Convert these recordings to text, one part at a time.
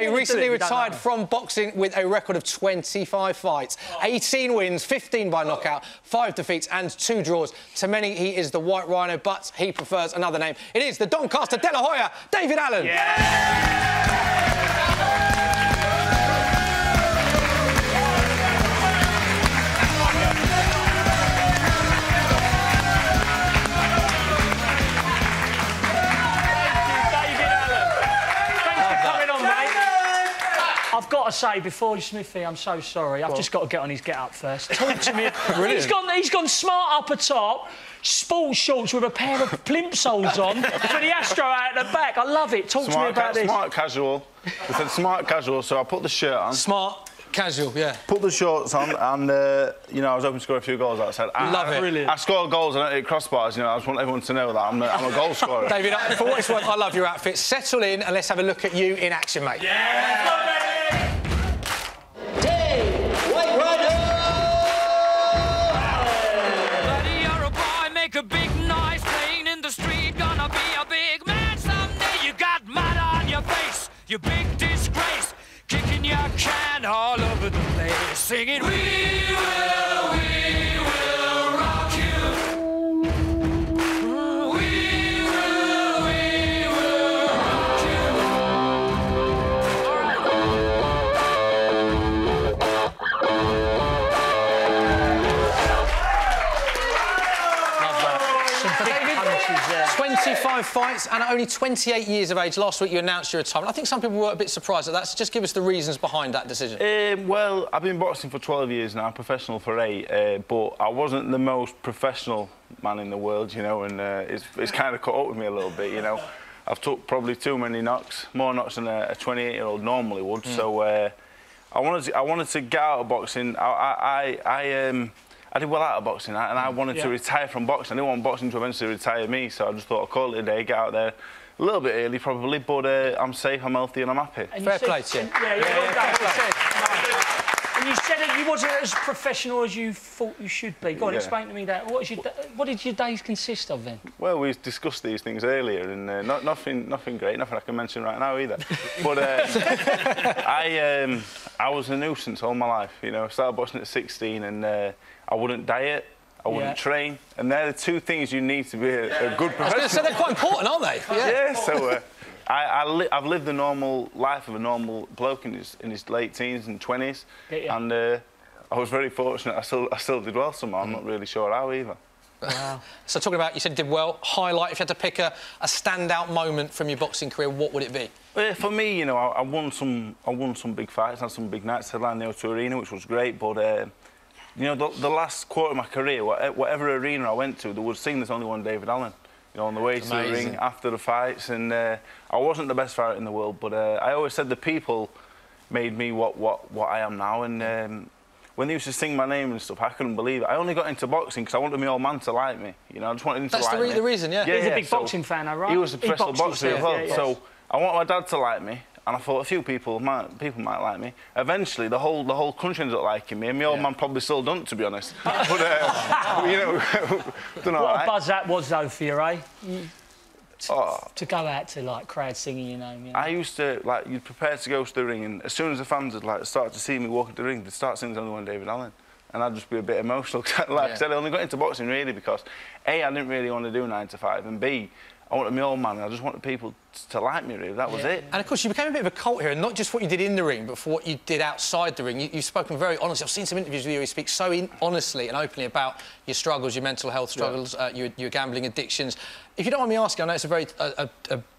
He recently retired from boxing with a record of 25 fights, 18 wins, 15 by knockout, 5 defeats and 2 draws. To many, he is the White Rhino, but he prefers another name. It is the Doncaster De La Hoya, David Allen. Yeah. I've got to say, before Smithy, I'm so sorry. I've just got to get on his get-up first. Talk to me. He's gone smart up a top, sport shorts with a pair of plimsolls on, for the Astro out at the back. I love it. Talk to me about this. Smart casual. It said smart casual, so I put the shirt on. Smart casual, yeah. Put the shorts on, and you know, I was hoping to score a few goals. Like I said, I score goals and I don't hit crossbars. You know, I just want everyone to know that I'm a goal scorer. David, for what it's worth, I love your outfit. Settle in and let's have a look at you in action, mate. Yeah. A big noise playing in the street, gonna be a big man someday. You got mud on your face, you big disgrace, kicking your can all over the place, singing we will rock you. We will rock you. All right. Yeah. 25 fights and at only 28 years of age. Last week you announced your retirement. I think some people were a bit surprised at that, so just give us the reasons behind that decision. Well, I've been boxing for 12 years now, professional for 8, but I wasn't the most professional man in the world, you know, and it's kind of caught up with me a little bit, you know. I've took probably too many knocks, more knocks than a 28-year-old normally would, so I wanted to get out of boxing. I did well out of boxing, and I wanted to retire from boxing. I didn't want boxing to eventually retire me, so I just thought I'd call it a day, get out there a little bit early probably, but I'm safe, I'm healthy and I'm happy. And fair play to you. And you said that you wasn't as professional as you thought you should be. Go on, explain to me that. What did your days consist of then? Well, we discussed these things earlier, and nothing great, nothing I can mention right now either. But I was a nuisance all my life. You know, I started boxing at 16, and I wouldn't diet, I wouldn't train, and they're the two things you need to be a good professional. I was going to say, they're quite important, aren't they? Yeah. So I've lived the normal life of a normal bloke in his late teens and 20s, and I was very fortunate. I still did well somehow. I'm not really sure how either. Wow. So talking about, you said you did well. Highlight, if you had to pick a standout moment from your boxing career, what would it be? For me, you know, I won some big fights, had some big nights, headlined the O2 Arena, which was great, but. You know, the last quarter of my career, whatever arena I went to, they would sing "There's Only One David Allen", you know, on the way to the ring, after the fights, and I wasn't the best fighter in the world, but I always said the people made me what I am now, and when they used to sing my name and stuff, I couldn't believe it. I only got into boxing because I wanted my old man to like me, you know, I just wanted him to like me. That's the reason, yeah. He's a big boxing fan, though, right? He was a professional boxer as well, so I want my dad to like me. And I thought a few people might like me. Eventually, the whole country ended up liking me, and my old man probably still don't, to be honest. But you know, don't know. What a buzz that was though for you, eh? To go out to like crowd singing your name. You know? I used to like you'd prepare to go to the ring, and as soon as the fans had like started to see me walk into the ring, they'd start singing "There's Only One David Allen", and I'd just be a bit emotional. Like I said, I only got into boxing really because A, I didn't really want to do 9 to 5, and B, I wanted my old man, and I just wanted people to like me, really. That was it. And, of course, you became a bit of a cult here, and not just what you did in the ring, but for what you did outside the ring. You've spoken very honestly. I've seen some interviews with you where you speak so honestly and openly about your struggles, your mental health struggles, your gambling addictions. If you don't mind me asking, I know it's a very a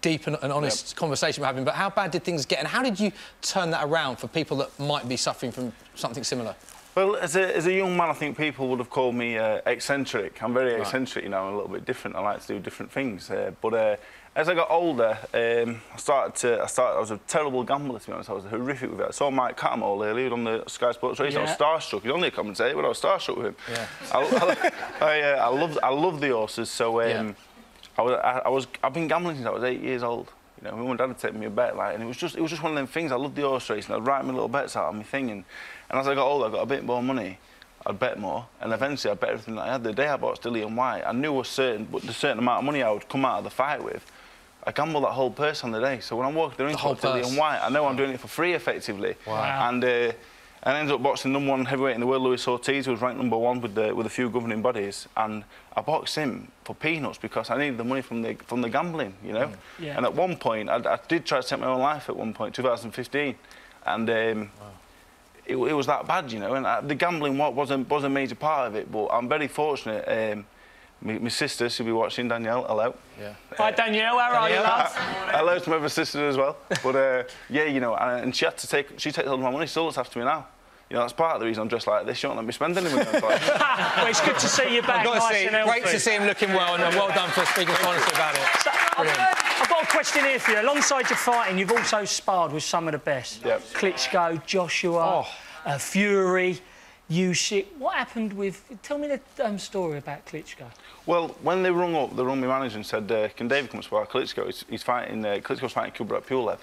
deep and honest conversation we're having, but how bad did things get, and how did you turn that around for people that might be suffering from something similar? Well, as a young man, I think people would have called me eccentric. I'm very eccentric, you know, I'm a little bit different. I like to do different things. But as I got older, I was a terrible gambler, to be honest. I was horrific with it. I saw Mike Catamore earlier on the Sky Sports race. I was starstruck. He's only a commentator, but I was starstruck with him. Yeah. I love the horses, so I've been gambling since I was 8 years old. You know, my mum and dad had taken me a bet, like, and it was just one of them things. I loved the horse racing. I'd write my little bets out on my thing, and as I got older, I got a bit more money. I'd bet more, and eventually I bet everything that I had. The day I bought Dillian White, I knew a certain amount of money I would come out of the fight with I gambled that whole purse on the day. So when I'm walking the ring to Dillian White, I know I'm doing it for free, effectively. Wow. And I ended up boxing number one heavyweight in the world, Luis Ortiz, who was ranked number one with a few governing bodies. And I boxed him for peanuts because I needed the money from the gambling, you know? Yeah. And at one point, I did try to take my own life at one point, 2015. And it was that bad, you know? And the gambling was a major part of it, but I'm very fortunate. My sister should be watching, Danielle, hello. Yeah. Hi, Danielle, where are you, lads? Hello to my other sister as well. But, yeah, you know, and she had to take... She takes all my money, she still looks after me now. You know, that's part of the reason I'm dressed like this. She won't let me spend any money. Well, it's good to see you back, nice and healthy. Great to see him looking well, and well done for speaking honestly about it. So, I've got a question here for you. Alongside your fighting, you've also sparred with some of the best. Yep. Klitschko, Joshua, Fury... What happened with... Tell me the story about Klitschko. Well, when they rung up, they rung my manager and said, can David come spar Klitschko? He's fighting... Klitschko's fighting Kubrat Pulev.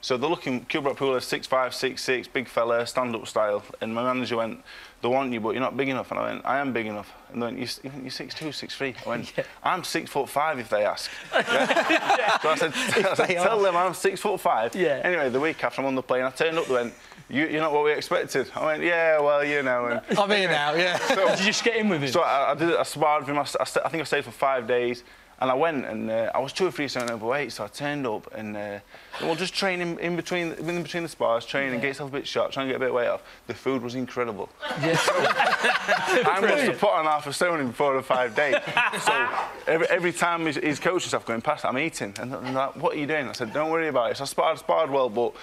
So they're looking... Kubrat Pulev, 6'5", 6'6", big fella, stand-up style. And my manager went, they want you, but you're not big enough. And I went, I am big enough. And they went, you're 6'2", 6'3". I went, I'm 6'5", if they ask. Yeah? So I said, tell them I'm 6'5". Yeah. Anyway, the week after I'm on the plane, I turned up, they went... You're not what we expected. I went, yeah, well, you know. And I'm here now, yeah. So, did you just get in with him? So I sparred with him. I think I stayed for 5 days. And I went, and I was 2 or 3 stone overweight, so I turned up and... well, just training in between the spars, training, get yourself a bit shot, trying to get a bit of weight off. The food was incredible. Yes. So, I must have put on half a stone in 4 or 5 days. So every time his coaching staff going past, I'm eating. And they're like, what are you doing? I said, don't worry about it. So I sparred well, but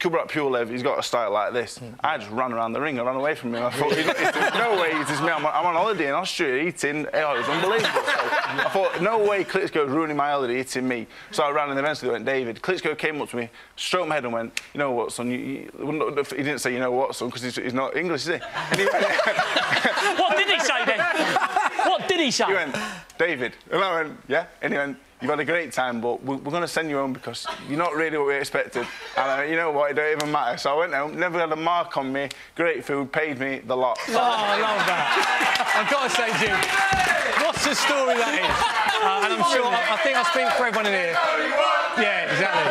Kubrat Pulev, he's got a style like this. I just ran around the ring. I ran away from him. I thought, there's no way it's me. I'm on holiday in Austria eating. Oh, it was unbelievable. So I thought, no way Klitschko's ruining my holiday eating me. So I ran and eventually went, David, Klitschko came up to me, stroked my head and went, you know what, son, he didn't say, you know what, son, because he's not English, is he? And he went, what did he say, then? What did he say? He went, David. And I went, yeah? And he went, you've had a great time, but we're going to send you home because you're not really what we expected. And I went, you know what, it don't even matter. So I went home, never had a mark on me, great food, paid me the lot. Oh, I love that. I've got to say, Jim, what's the story that is? And I'm sure, I think I speak for everyone in here. Yeah, exactly.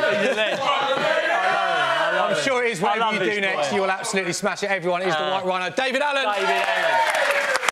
I'm sure it is whatever you do next, you'll absolutely smash it. Everyone is the White Rhino. David Allen.